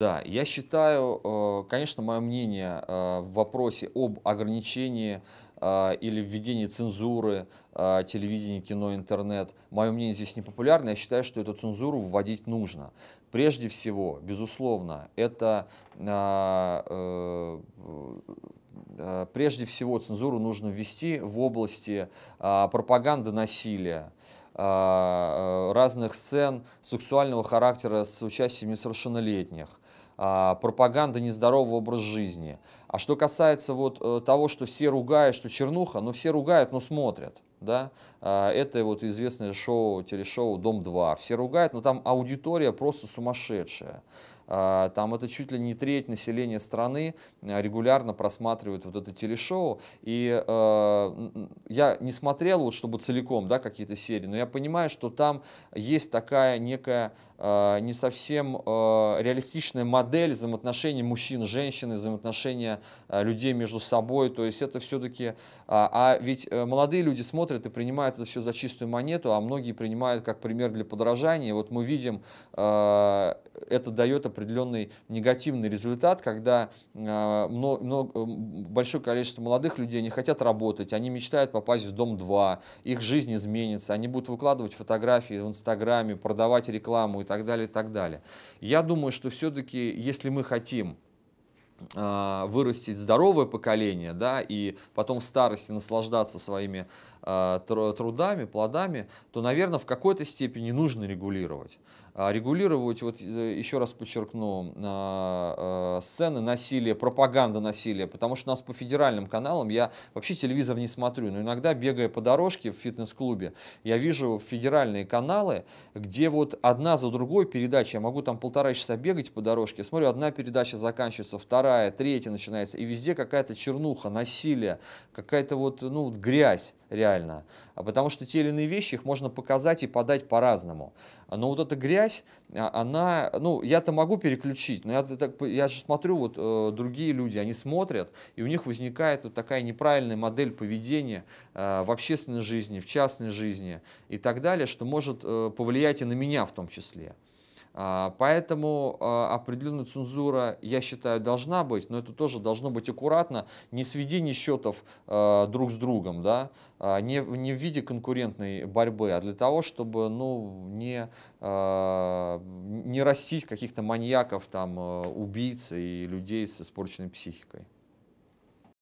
Да, я считаю, конечно, мое мнение в вопросе об ограничении или введении цензуры, телевидение, кино, интернет, мое мнение здесь не популярно. Я считаю, что эту цензуру вводить нужно. Прежде всего, безусловно, это прежде всего цензуру нужно ввести в области пропаганды насилия, разных сцен сексуального характера с участием несовершеннолетних, пропаганда нездорового образа жизни. А что касается вот того, что все ругают, что чернуха, но все ругают, но смотрят. Да? Это вот известное шоу, телешоу «Дом-2». Все ругают, но там аудитория просто сумасшедшая. Там это чуть ли не треть населения страны регулярно просматривает вот это телешоу. И я не смотрел, вот, чтобы целиком, да, какие-то серии, но я понимаю, что там есть такая некая не совсем реалистичная модель взаимоотношений мужчин, женщин, взаимоотношения людей между собой. То есть это все-таки... А ведь молодые люди смотрят и принимают это все за чистую монету, а многие принимают как пример для подражания. Вот мы видим, это дает определенный негативный результат, когда большое количество молодых людей не хотят работать, они мечтают попасть в Дом-2, их жизнь изменится, они будут выкладывать фотографии в Инстаграме, продавать рекламу и так далее, и так далее. Я думаю, что все-таки, если мы хотим вырастить здоровое поколение, да, и потом в старости наслаждаться своими трудами, плодами, то, наверное, в какой-то степени нужно регулировать. Регулировать, вот еще раз подчеркну, сцены насилия, пропаганда насилия, потому что у нас по федеральным каналам, я вообще телевизор не смотрю, но иногда, бегая по дорожке в фитнес-клубе, я вижу федеральные каналы, где вот одна за другой передача, я могу там 1,5 часа бегать по дорожке, смотрю, одна передача заканчивается, вторая, третья начинается, и везде какая-то чернуха, насилие, какая-то вот, ну, вот грязь реально, потому что те или иные вещи, их можно показать и подать по-разному. Но вот эта грязь, она, ну, я-то могу переключить, но я же смотрю, вот другие люди, они смотрят, и у них возникает вот такая неправильная модель поведения в общественной жизни, в частной жизни и так далее, что может повлиять и на меня в том числе. Поэтому определенная цензура, я считаю, должна быть, но это тоже должно быть аккуратно, не сведение счетов друг с другом, да, не в виде конкурентной борьбы, а для того, чтобы, ну, не растить каких-то маньяков, там, убийц и людей с испорченной психикой.